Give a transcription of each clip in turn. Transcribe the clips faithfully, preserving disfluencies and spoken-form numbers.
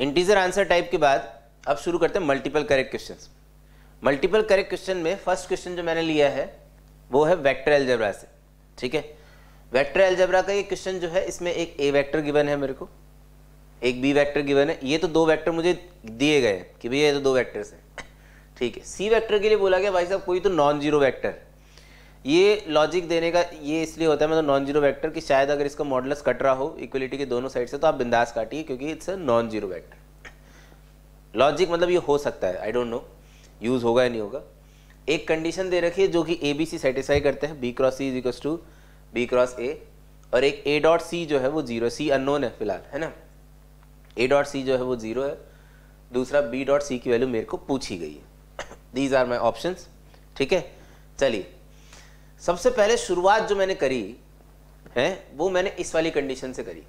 Integer answer type के बाद अब शुरू करते हैं multiple correct questions. Multiple correct question में फर्स्ट क्वेश्चन जो मैंने लिया है वो है वेक्टर अलजेब्रा से। ठीक है, वेक्टर अलजेब्रा का ये क्वेश्चन जो है, इसमें एक ए वेक्टर गिवन है मेरे को, एक बी वेक्टर गिवन है। ये तो दो वेक्टर मुझे दिए गए कि भैया ये तो दो वेक्टर्स हैं। ठीक है, सी वेक्टर के लिए बोला गया भाई साहब कोई तो नॉन जीरो वेक्टर। ये लॉजिक देने का ये इसलिए होता है मतलब नॉन जीरो वेक्टर कि शायद अगर इसका मॉडुलस कट रहा हो इक्वलिटी के दोनों साइड से तो आप बिंदास काटिए क्योंकि it's a non zero vector. Logic मतलब ये हो सकता है, आई डोंट नो यूज़ होगा या नहीं होगा। एक कंडीशन दे रखी है जो कि ए बी सी सेटिस्फाई करते हैं, B cross C is equals to B cross A, और एक ए डॉट सी जो है वो जीरो, सी अननोन है फिलहाल, है ना, ए डॉट सी जो है वो जीरो है। दूसरा बी डॉट सी की वैल्यू मेरे को पूछी गई है। These are my options. ठीक है, चलिए सबसे पहले शुरुआत जो मैंने करी है वो मैंने इस वाली कंडीशन से करी।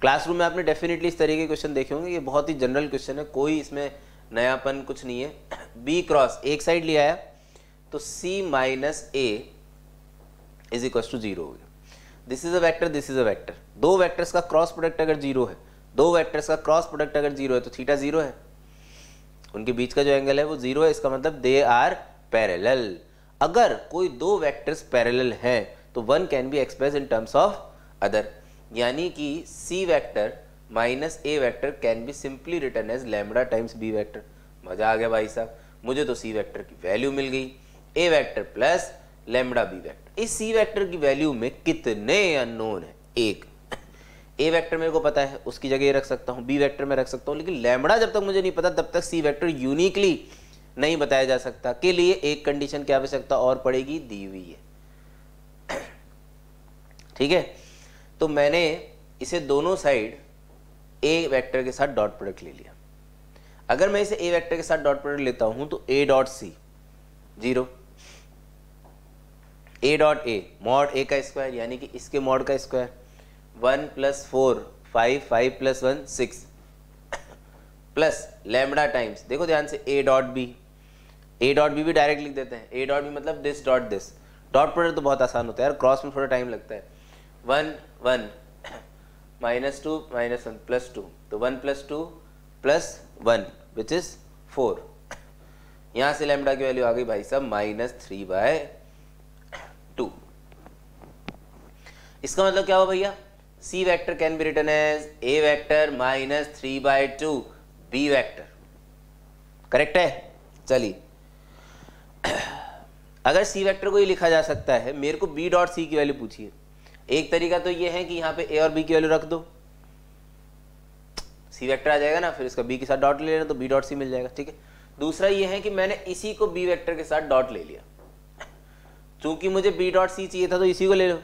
क्लासरूम में आपने डेफिनेटली इस तरीके के क्वेश्चन देखे होंगे। ये बहुत ही जनरल क्वेश्चन है, कोई इसमें नयापन कुछ नहीं है। b क्रॉस एक साइड ले आया तो c minus A is equal to zero हो गया। This is a vector, this is a vector. दो वेक्टर्स का क्रॉस प्रोडक्ट अगर जीरो है, दो वेक्टर्स का क्रॉस प्रोडक्ट अगर जीरो है तो थीटा जीरो है, उनके बीच का जो एंगल है वो जीरो है। इसका मतलब दे आर पैरेलल। अगर कोई दो वेक्टर्स पैरेलल हैं तो one can be express in terms of other, यानी कि c vector minus A vector can be simply return as lambda times B vector. मजा आ गया भाई साहब, मुझे तो सी वैक्टर की वैल्यू मिल गई, A vector plus lambda B vector. इस सी वैक्टर की वैल्यू में कितने अननोन है? एक। ए वैक्टर मेरे को पता है, उसकी जगह ये रख सकता हूँ, बी वैक्टर में रख सकता हूँ, लेकिन लैम्बडा जब तक मुझे नहीं पता तब तक सी वैक्टर यूनिकली नहीं बताया जा सकता। के लिए एक कंडीशन की आवश्यकता और पड़ेगी, दी हुई है। ठीक है, तो मैंने इसे दोनों साइड ए वेक्टर के साथ डॉट प्रोडक्ट ले लिया। अगर मैं इसे ए वेक्टर के साथ डॉट प्रोडक्ट लेता हूं तो A dot C zero, A dot A mod A का स्क्वायर यानी कि इसके मॉड का square, one plus four five, five plus one six, plus lambda times, देखो ध्यान से, A dot B. A dot B भी डायरेक्ट लिख देते हैं, ए डॉट बी मतलब this dot this. Dot product तो बहुत आसान होता है यार, क्रॉस में थोड़ा टाइम लगता है। One one minus two minus one plus two, तो one plus two plus one which is four. यहाँ से लैम्बडा की वैल्यू आ गई भाई साहब माइनस थ्री बाय टू। इसका मतलब क्या हुआ भैया? c vector can be written as a vector minus three by two B vector. Correct है। चलिए, अगर c वेक्टर को ही लिखा जा सकता है, मेरे को b डॉट c की वैल्यू पूछिए। एक तरीका तो ये है कि यहाँ पे a और b की वैल्यू रख दो, c वेक्टर आ जाएगा ना, फिर इसका b के साथ डॉट ले लेना तो b डॉट c मिल जाएगा। ठीक है, दूसरा ये है कि मैंने इसी को b वेक्टर के साथ डॉट ले लिया, चूंकि मुझे b डॉट c चाहिए था तो इसी को ले लो।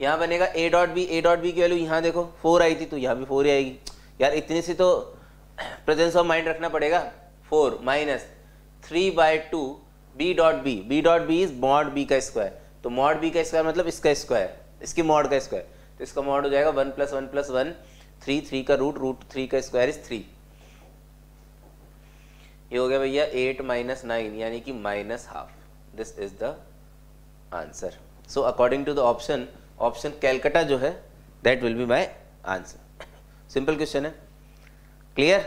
यहाँ बनेगा a dot b, a dot b की वैल्यू यहाँ देखो फोर आई थी तो यहाँ भी फोर ही आएगी। यार इतनी सी तो प्रेजेंस ऑफ माइंड रखना पड़ेगा। Four minus three by two B dot B, B dot B is mod B का स्क्वायर, तो मॉड बी का स्क्वायर मतलब इसका स्क्वायर, इसकी मॉड का स्क्वायर, तो इसका मॉड हो जाएगा one plus one plus one, three, three का रूट, रूट थ्री का स्क्वायर इज थ्री। ये हो गया भैया एट माइनस नाइन यानी कि minus half. This is the answer. So according to the option, option Calcutta जो है that will be my answer. Simple question है, क्लियर।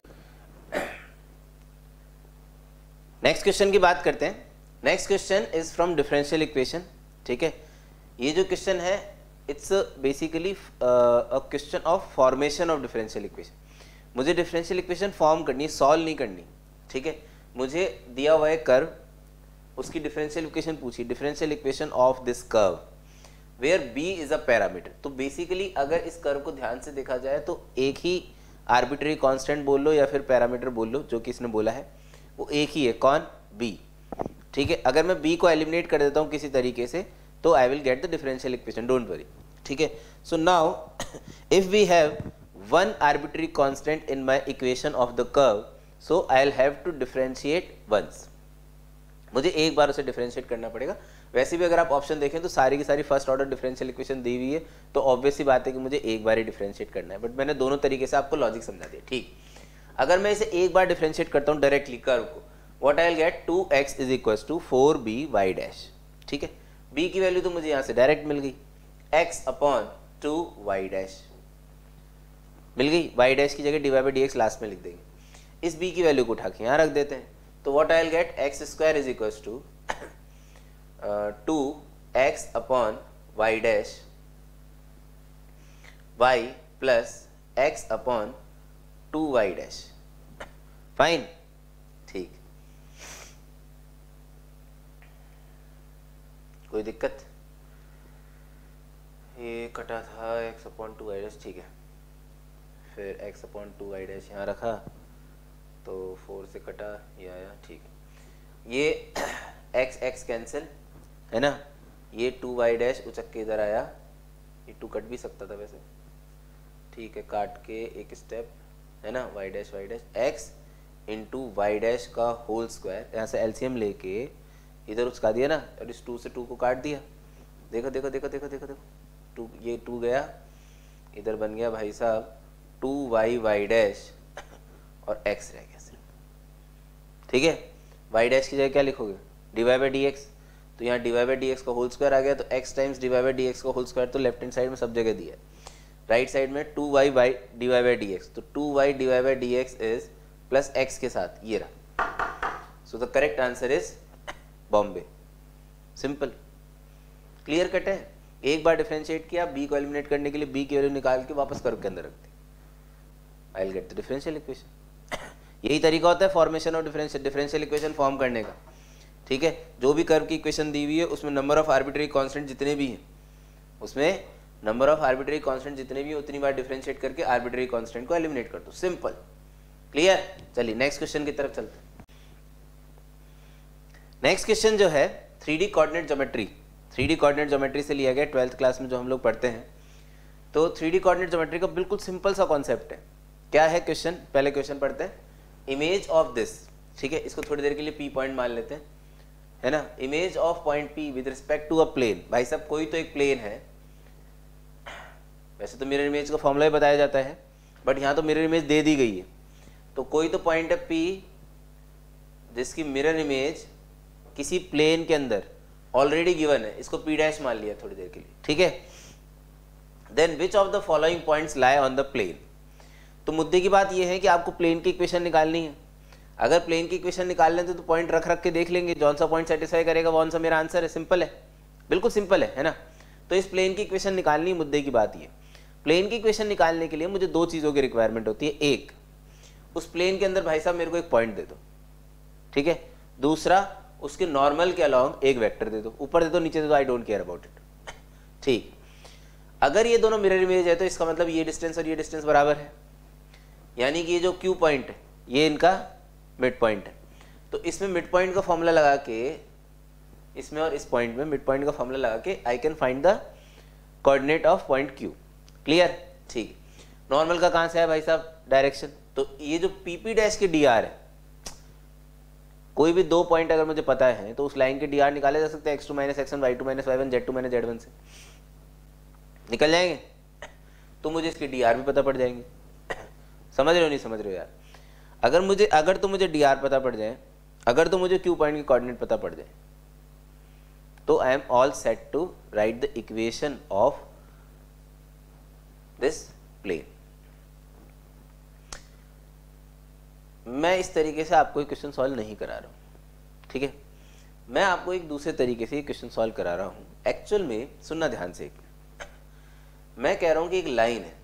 नेक्स्ट क्वेश्चन की बात करते हैं। Next question is from differential equation. ठीक है, ये जो क्वेश्चन है it's basically a question of formation of differential equation. मुझे डिफरेंशियल इक्वेशन फॉर्म करनी है, सॉल्व नहीं करनी। ठीक है, मुझे दिया हुआ है कर्व, उसकी डिफरेंशियल इक्वेशन पूछी, differential equation of this curve where b is a parameter. तो बेसिकली अगर इस कर्व को ध्यान से देखा जाए तो एक ही आर्बिट्री कॉन्स्टेंट बोल लो या फिर पैरामीटर बोल लो, जो कि इसने बोला है वो एक ही है, कौन? b। ठीक है, अगर मैं b को एलिमिनेट कर देता हूँ किसी तरीके से तो I will get the differential equation, don't worry. ठीक है, so now if we have one arbitrary constant in my equation of the curve, so I will have to differentiate once. मुझे एक बार उसे डिफरेंशिएट करना पड़ेगा। वैसे भी अगर आप ऑप्शन देखें तो सारी की सारी फर्स्ट ऑर्डर डिफरेंशियल इक्वेशन दी हुई है, तो ऑब्वियसली बात है कि मुझे एक बार ही डिफरेंशिएट करना है, बट मैंने दोनों तरीके से आपको लॉजिक समझा दिया। ठीक, अगर मैं इसे एक बार डिफरेंशिएट करता हूँ डायरेक्टली कर्व को, what I will get? Two X is equal to four B Y dash. ठीक है, b की वैल्यू तो मुझे यहाँ से डायरेक्ट मिल गई, x upon two Y dash. मिल गई, वाई डैश की जगह D Y by D X last में लिख देंगे। इस बी की वैल्यू को उठा के यहाँ रख देते हैं, तो what I will get X square is equal to two X upon Y dash Y plus X upon two Y dash. Fine, ठीक, कोई दिक्कत? ये कटा था x upon two Y dash, ठीक है, फिर x upon two Y dash यहाँ रखा तो फोर से कटा, ये आया, ठीक। ये x x कैंसिल है ना, ये टू वाई डैश उचक के इधर आया, ये टू कट भी सकता था वैसे, ठीक है, काट के एक स्टेप है ना, y dash y dash x into Y dash का होल स्क्वायर, यहाँ से एलसीएम लेके इधर उचका दिया ना, और इस टू से टू को काट दिया, देखो देखो देखो देखो देखो देखो टू, ये टू गया इधर, बन गया भाई साहब टू वाई वाई डैश और x रह गया सिर्फ, ठीक है। y डैश की जगह क्या लिखोगे? D Y by D X, तो यहाँ D Y by D X का होल स्क्वायर आ गया, तो x times D Y by D X का होल स्क्वायर तो लेफ्ट हैंड साइड में सब जगह दिया है, राइट साइड में two Y by D Y by D X, तो two Y D Y by D X is plus X के साथ ये रहा। So the correct answer is Bombay, simple, clear cut है। एक बार डिफरेंशिएट किया, बी को एलिमिनेट करने के लिए बी की वैल्यू निकाल के वापस कर्व के अंदर रख दी, I will get the differential equation. यही तरीका होता है formation of differential differential equation form करने का, ठीक है। जो भी कर्व की इक्वेशन दी हुई है उसमें नंबर ऑफ आर्बिट्री कांस्टेंट जितने भी हैं, उसमें नंबर ऑफ आर्बिट्री कांस्टेंट जितने भी हैं उतनी बार डिफरेंशिएट करके आर्बिट्री कांस्टेंट को एलिमिनेट कर दो, सिंपल, क्लियर। चलिए नेक्स्ट क्वेश्चन की तरफ चलते हैं। नेक्स्ट क्वेश्चन जो है three D coordinate geometry, three D coordinate geometry से लिया गया, ट्वेल्थ क्लास में जो हम लोग पढ़ते हैं। तो थ्री डी कोऑर्डिनेट ज्योमेट्री का बिल्कुल सिंपल सा कॉन्सेप्ट है। क्या है क्वेश्चन? पहले क्वेश्चन पढ़ते हैं, इमेज ऑफ दिस, ठीक है, इसको थोड़ी देर के लिए पी पॉइंट मान लेते हैं, है ना, image of point P with respect to a plane. भाई साहब कोई तो एक प्लेन है, वैसे तो मिरर इमेज का फॉर्मूला ही बताया जाता है, बट यहाँ तो मिरर इमेज दे दी गई है, तो कोई तो पॉइंट है पी जिसकी मिरर इमेज किसी प्लेन के अंदर ऑलरेडी गिवन है, इसको पी डैश मान लिया थोड़ी देर के लिए, ठीक है। Then which of the following points lie on the plane, तो मुद्दे की बात यह है कि आपको प्लेन की इक्वेशन निकालनी है। अगर प्लेन की इक्वेशन निकाल लेते तो पॉइंट रख रख के देख लेंगे, जौन सा पॉइंट सेटिस्फाई करेगा वौन सा मेरा आंसर है, सिंपल है, बिल्कुल सिंपल है, है ना। तो इस प्लेन की इक्वेशन निकालनी है, मुद्दे की बात ये। प्लेन की इक्वेशन निकालने के लिए मुझे दो चीज़ों की रिक्वायरमेंट होती है, एक उस प्लेन के अंदर भाई साहब मेरे को एक पॉइंट दे दो, ठीक है, दूसरा उसके नॉर्मल के अलॉन्ग एक वेक्टर दे दो, ऊपर दे दो नीचे दे दो, I don't care about it, ठीक। अगर ये दोनों मिरर इमेज है तो इसका मतलब ये डिस्टेंस और ये डिस्टेंस बराबर है, यानी कि ये जो क्यू पॉइंट है ये इनका मिड पॉइंट है। तो इसमें मिड पॉइंट का फॉर्मूला लगा के, इसमें और इस पॉइंट में मिड पॉइंट का फॉर्मूला लगा के I can find the coordinate of point Q, clear, ठीक। नॉर्मल का कहाँ से है भाई साहब? डायरेक्शन, तो ये जो पी पी डैश के डी आर है, कोई भी दो पॉइंट अगर मुझे पता है तो उस लाइन के डी आर निकाले जा सकते हैं, X two minus X one, Y two minus Y one, Z two minus Z one से निकल जाएंगे, तो मुझे इसके डी आर भी पता पड़ जाएंगे। समझ रहे हो नहीं समझ रहे हो यार? अगर मुझे अगर तो मुझे डी आर पता पड़ जाए, अगर तो मुझे क्यू पॉइंट के कोऑर्डिनेट पता पड़ जाए, तो I am all set to write the equation of this plane. मैं इस तरीके से आपको एक क्वेश्चन सॉल्व नहीं करा रहा हूँ, ठीक है, मैं आपको एक दूसरे तरीके से क्वेश्चन सॉल्व करा रहा हूँ। एक्चुअल में सुनना ध्यान से, मैं कह रहा हूँ कि एक लाइन है,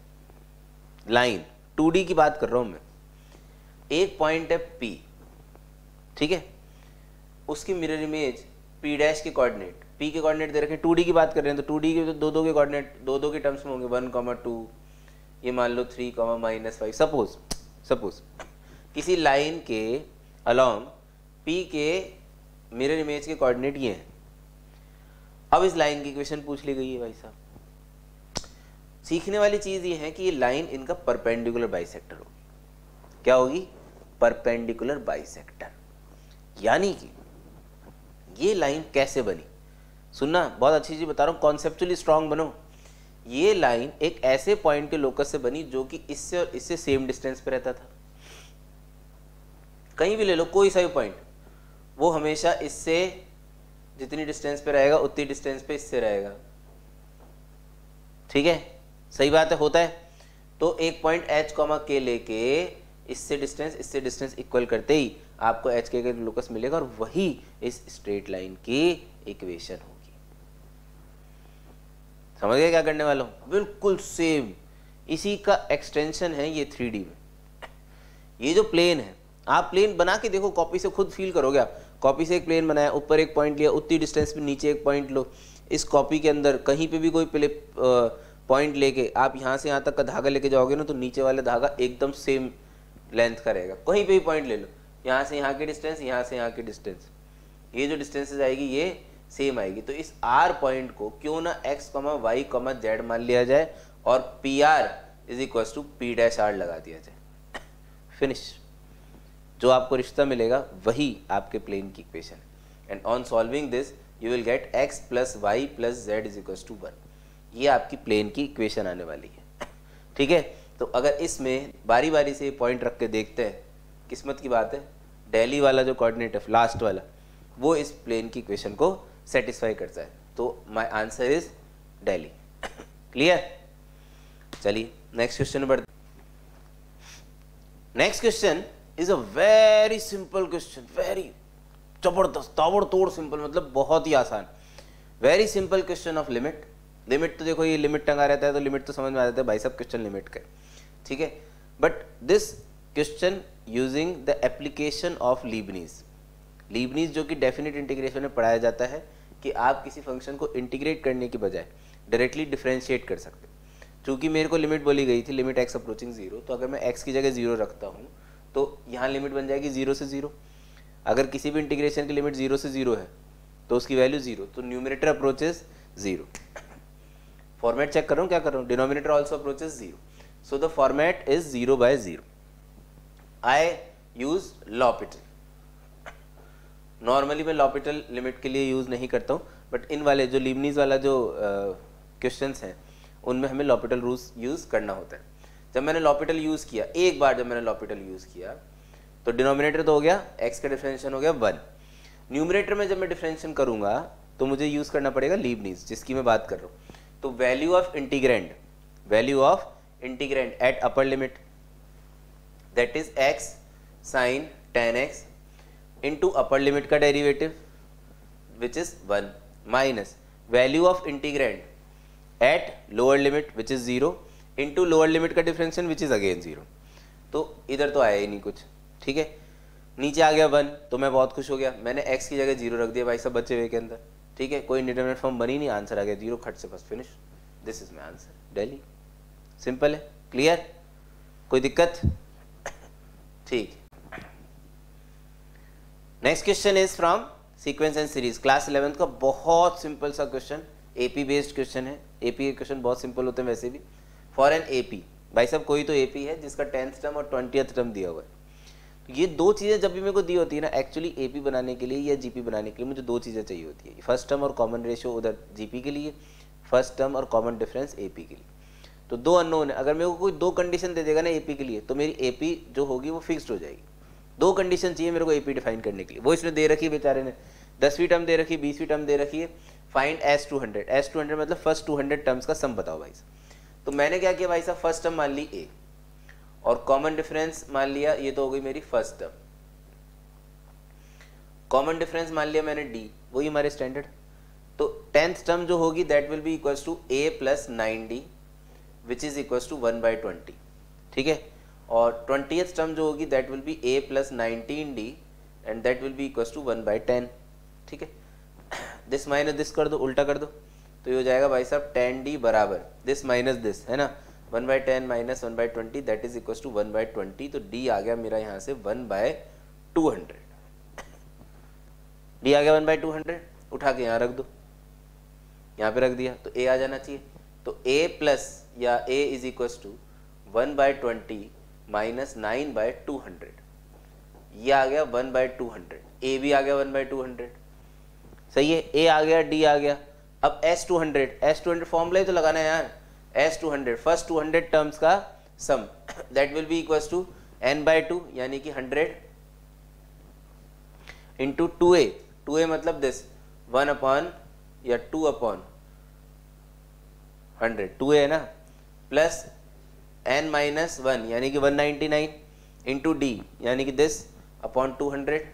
लाइन टू डी की बात कर रहा हूँ मैं, एक पॉइंट है P, ठीक है, उसकी मिरर इमेज P डैश के कोऑर्डिनेट, P के कोऑर्डिनेट दे रखे, टू डी की बात कर रहे हैं, तो टू डी के दो दो के कोऑर्डिनेट दो दो के टर्म्स में होंगे, वन कॉमा टू, ये मान लो three comma minus five. Suppose suppose किसी लाइन के अलॉन्ग P के मिरर इमेज के कोऑर्डिनेट ये हैं। अब इस लाइन की इक्वेशन पूछ ली गई है भाई साहब। सीखने वाली चीज़ ये है कि ये लाइन इनका परपेंडिकुलर बाइसेक्टर होगी। क्या होगी? परपेंडिकुलर बाइसेक्टर, यानी कि ये लाइन कैसे बनी, सुनना बहुत अच्छी चीज़ बता रहा हूँ, कॉन्सेप्चुअली स्ट्रांग बनो। ये लाइन एक ऐसे पॉइंट के लोकस से बनी जो कि इससे और इससे सेम डिस्टेंस पे रहता था। कहीं भी ले लो कोई सा भी पॉइंट, वो हमेशा इससे जितनी डिस्टेंस पे रहेगा उतनी डिस्टेंस पे इससे रहेगा, ठीक है, सही बात है, होता है। तो एक पॉइंट एच कॉमा के लेके इससे डिस्टेंस इससे डिस्टेंस इक्वल करते ही आपको एच के का लोकस मिलेगा और वही इस स्ट्रेट लाइन की इक्वेशन होगी। समझ गए क्या करने वाला हूं? बिल्कुल सेम इसी का एक्सटेंशन है ये थ्री डी में। ये जो प्लेन है, आप प्लेन बना के देखो कॉपी से, खुद फील करोगे आप। कॉपी से एक प्लेन बनाया, ऊपर एक पॉइंट लिया, उतनी डिस्टेंस पे नीचे एक पॉइंट लो। इस कॉपी के अंदर कहीं पे भी कोई पॉइंट लेके आप यहाँ से यहाँ तक का धागा लेके जाओगे ना, तो नीचे वाला धागा एकदम सेम लेंथ का रहेगा। कहीं पे भी पॉइंट ले लो, यहाँ से यहाँ की डिस्टेंस, यहाँ से यहाँ की डिस्टेंस, ये जो डिस्टेंसेज आएगी ये सेम आएगी। तो इस आर पॉइंट को क्यों ना X comma Y comma Z मान लिया जाए और P R is equal to P dash R लगा दिया जाए। फिनिश। जो आपको रिश्ता मिलेगा वही आपके प्लेन की इक्वेशन है। And on solving this you will get X plus Y plus Z is equal to one. ये आपकी प्लेन की इक्वेशन आने वाली है। ठीक है, तो अगर इसमें बारी बारी से पॉइंट रख के देखते हैं, किस्मत की बात है दिल्ली वाला जो कोऑर्डिनेट है लास्ट वाला वो इस प्लेन की इक्वेशन को सेटिस्फाई करता है। तो my answer is Delhi. Clear? चलिए नेक्स्ट क्वेश्चन बढ़। Next question is a very simple question, very जबरदस्त ताबड़तोड़ सिंपल, मतलब बहुत ही आसान। Very simple question of limit. Limit तो देखो ये लिमिट टंगा रहता है तो लिमिट तो समझ में आ जाता है, भाई साहब क्वेश्चन लिमिट का। ठीक है, but this question using the application of Leibniz. Leibniz जो कि डेफिनेट इंटीग्रेशन में पढ़ाया जाता है कि आप किसी फंक्शन को इंटीग्रेट करने की बजाय डायरेक्टली डिफ्रेंशिएट कर सकते हो। चूँकि मेरे को लिमिट बोली गई थी, लिमिट एक्स अप्रोचिंग जीरो, तो अगर मैं एक्स की जगह जीरो रखता हूँ तो यहाँ लिमिट बन जाएगी जीरो से जीरो। अगर किसी भी इंटीग्रेशन की लिमिट जीरो से जीरो है तो उसकी वैल्यू जीरो, तो numerator approaches zero. Format check कर रहा हूँ, क्या कर रहा हूँ, denominator also approaches zero. So the format is zero by zero. I use L'Hopital. Normally मैं लॉपिटल लिमिट के लिए यूज नहीं करता हूँ, बट इन वाले जो लीबनीज वाला जो क्वेश्चन uh, हैं उनमें हमें लॉपिटल रूल्स यूज करना होता है। जब मैंने लॉपिटल यूज किया, एक बार जब मैंने लॉपिटल यूज किया तो डिनोमिनेटर तो हो गया एक्स का डिफरेंशिएशन हो गया वन। न्यूमरेटर में जब मैं डिफरेंशिएशन करूंगा तो मुझे यूज करना पड़ेगा लीबनीज जिसकी मैं बात कर रहा हूँ। तो value of integrand, value of integrand at upper limit that is X sine ten X into upper limit का derivative which is one minus value of integrand at lower limit which is zero into lower limit का differentiation which is again zero. तो इधर तो आया ही नहीं कुछ। ठीक है, नीचे आ गया वन तो मैं बहुत खुश हो गया, मैंने एक्स की जगह जीरो रख दिया भाई सब बचे हुए के अंदर। ठीक है, कोई इंडिटरमिनेट फॉर्म बनी नहीं, आंसर आ गया जीरो, खट से बस finish. This is my answer Delhi. Simple है, क्लियर, कोई दिक्कत? ठीक। Next question is from sequence and series, class eleventh का बहुत सिंपल सा क्वेश्चन, एपी बेस्ड क्वेश्चन है। एपी के क्वेश्चन बहुत सिंपल होते हैं वैसे भी। फॉर एन एपी, भाई साहब कोई तो एपी है जिसका टेंथ टर्म और ट्वेंटियथ टर्म दिया हुआ है। तो ये दो चीज़ें जब भी मेरे को दी होती है ना, एक्चुअली एपी बनाने के लिए या जीपी बनाने के लिए मुझे दो चीज़ें चाहिए होती है, फर्स्ट टर्म और कॉमन रेशियो उधर जीपी के लिए, फर्स्ट टर्म और कॉमन डिफरेंस एपी के लिए। तो दो अननोन है, अगर मेरे को कोई दो कंडीशन दे देगा ना एपी के लिए तो मेरी एपी जो होगी वो फिक्स्ड हो जाएगी। दो कंडीशन चाहिए मेरे को एपी डिफाइन करने के लिए, वो इसने दे रखी है बेचारे ने, दसवीं टर्म दे रखी है, बीसवीं टर्म दे रखी है। Find S two hundred, S two hundred मतलब फर्स्ट टू हंड्रेड टर्म्स का सम बताओ भाई साहब। तो मैंने क्या किया भाई साहब, फर्स्ट टर्म मान ली ए और कॉमन डिफरेंस मान लिया, ये तो हो गई मेरी फर्स्ट टर्म। कॉमन डिफरेंस मान लिया मैंने डी, वही हमारे स्टैंडर्ड। तो टेंथ टर्म जो होगी that will be equals to A plus nine D which is equals to one by twenty. ठीक है, और ट्वेंटियथ टर्म जो होगी that will be A plus nineteen D and that will be equals to one by ten. ठीक है, this minus this कर दो, उल्टा कर दो तो ये हो जाएगा भाई साहब टेन डी बराबर दिस माइनस दिस, है ना, one by ten minus one by twenty that is equal to one by twenty. तो डी आ गया मेरा यहाँ से one by two hundred, D आ गया वन बाई टू हंड्रेड, उठा के यहाँ रख दो, यहाँ पे रख दिया तो ए आ जाना चाहिए। तो ए प्लस या A is equal to one by twenty minus nine by two hundred, ये आ गया one by two hundred, A भी आ गया वन बाई टू हंड्रेड, सही है, ए आ गया डी आ गया। अब S two hundred, S two hundred formula ही तो लगाना है यार, S two hundred first two hundred terms का sum that will be equals to N by two यानी कि hundred into two A, two A मतलब दिस वन अपॉन या two upon hundred, two A है ना, प्लस एन माइनस वन यानी कि one ninety nine into D यानी कि दिस अपॉन टू हंड्रेड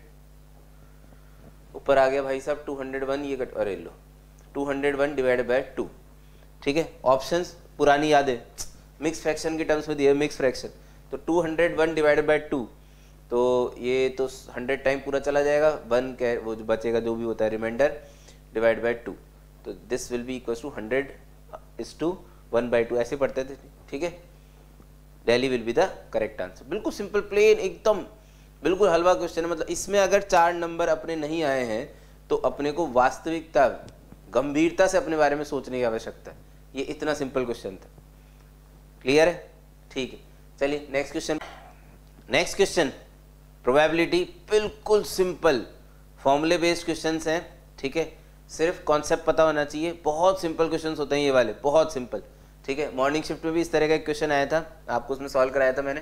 ऊपर आ गया भाई साहब टू हंड्रेड वन ये कट अरे लो two hundred one divide by two. ठीक है ऑप्शन पुरानी याद है मिक्स फ्रैक्शन के टर्म्स में दिया मिक्स फ्रैक्शन तो two hundred one divide by two तो ये तो हंड्रेड टाइम पूरा चला जाएगा वन के वो जो बचेगा जो भी होता है रिमाइंडर डिवाइड बाय टू तो this will be equal to hundred is two one by two ऐसे पढ़ते थे। ठीक है Delhi will be the correct answer. बिल्कुल सिंपल प्लेन एकदम बिल्कुल हलवा क्वेश्चन है। मतलब इसमें अगर चार नंबर अपने नहीं आए हैं तो अपने को वास्तविकता गंभीरता से अपने बारे में सोचने की आवश्यकता है। ये इतना सिंपल क्वेश्चन था। क्लियर है? ठीक है चलिए next question. Next question probability बिल्कुल सिंपल फॉर्मूले बेस्ड क्वेश्चंस हैं। ठीक है सिर्फ कॉन्सेप्ट पता होना चाहिए। बहुत सिंपल क्वेश्चंस होते हैं ये वाले बहुत सिंपल। ठीक है मॉर्निंग शिफ्ट में भी इस तरह का एक क्वेश्चन आया था आपको उसमें सॉल्व कराया था मैंने।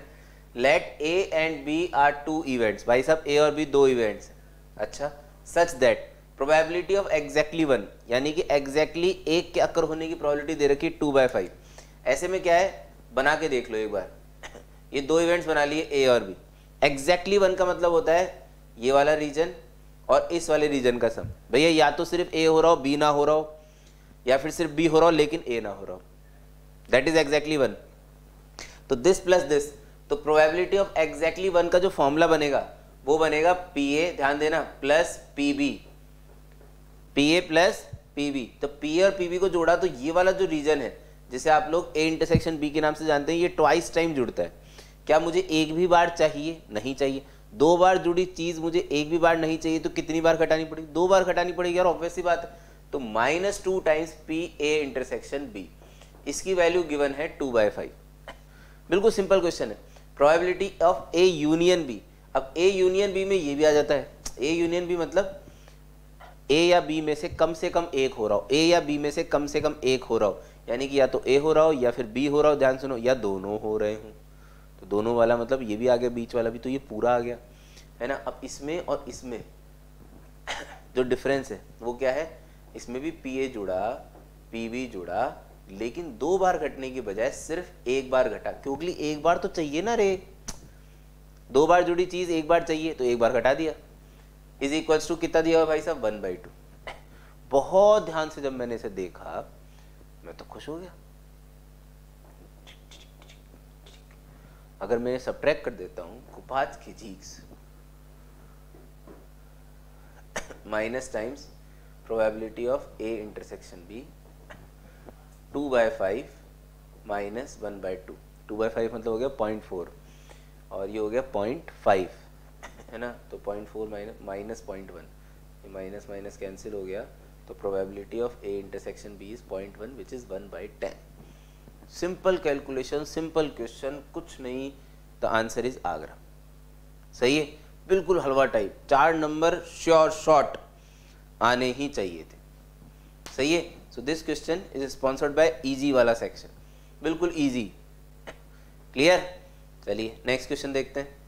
Let A and B are two events भाई साहब ए और बी दो इवेंट्स अच्छा such that probability of exactly one यानी कि एग्जैक्टली exactly एक के अक्कर होने की प्रोबेबिलिटी दे रखी है टू बाई फाइव। ऐसे में क्या है बना के देख लो एक बार ये दो इवेंट्स बना लिए ए और बी एग्जैक्टली वन का मतलब होता है ये वाला रीजन और इस वाले रीजन का सम। भैया या तो सिर्फ ए हो रहा हो बी ना हो रहा हो या फिर सिर्फ बी हो रहा हो लेकिन ए ना हो रहा हो दैट इज एग्जैक्टली वन। तो दिस प्लस दिस तो प्रोबेबिलिटी ऑफ एग्जैक्टली वन का जो फॉर्मूला बनेगा वो बनेगा पी ए ध्यान देना plus P B P A plus P B तो पी ए और पी बी को जोड़ा तो ये वाला जो रीजन है जिसे आप लोग ए इंटरसेक्शन बी के नाम से जानते हैं ये ट्वाइस टाइम जुड़ता है। क्या मुझे एक भी बार चाहिए? नहीं चाहिए। दो बार जुड़ी चीज़ मुझे एक भी बार नहीं चाहिए तो कितनी बार घटानी पड़ेगी? दो बार घटानी पड़ेगी यार ऑब्वियस ही बात है। तो minus two times P A intersection B इसकी वैल्यू गिवन है टू बाई फाइव। बिल्कुल सिंपल क्वेश्चन है। Probability of A union B अब ए यूनियन बी में ये भी आ जाता है ए यूनियन बी मतलब ए या बी में से कम से कम एक हो रहा हो ए या बी में से कम से कम एक हो रहा हो यानी कि या तो ए हो रहा हो या फिर बी हो रहा हो ध्यान सुनो या दोनों हो रहे हों तो दोनों वाला मतलब ये भी आ गया बीच वाला भी तो ये पूरा आ गया है ना। अब इसमें और इसमें जो डिफरेंस है वो क्या है इसमें भी पी ए जुड़ा पी बी जुड़ा लेकिन दो बार घटने की बजाय सिर्फ एक बार घटा क्योंकि एक बार तो चाहिए ना रे दो बार जुड़ी चीज़ एक बार चाहिए तो एक बार घटा दिया इज इक्वल्स टू कितना दिया हुआ भाई साहब वन बाई टू। बहुत ध्यान से जब मैंने इसे देखा मैं तो खुश हो गया। अगर मैं सब्ट्रैक्ट कर देता हूं पाँच की चीज minus times probability of A intersection B two by five minus one by two two by five मतलब हो गया पॉइंट फोर और ये हो गया पॉइंट फाइव है ना तो point four minus minus point one ये माइनस माइनस कैंसिल हो गया तो probability of A intersection B is point one which is one by ten. Simple calculation simple question कुछ नहीं द आंसर इज आगरा। सही है बिल्कुल हलवा टाइप चार नंबर श्योर शॉर्ट आने ही चाहिए थे। सही है so this question is sponsored by easy वाला सेक्शन बिल्कुल ईजी। क्लियर चलिए नेक्स्ट क्वेश्चन देखते हैं।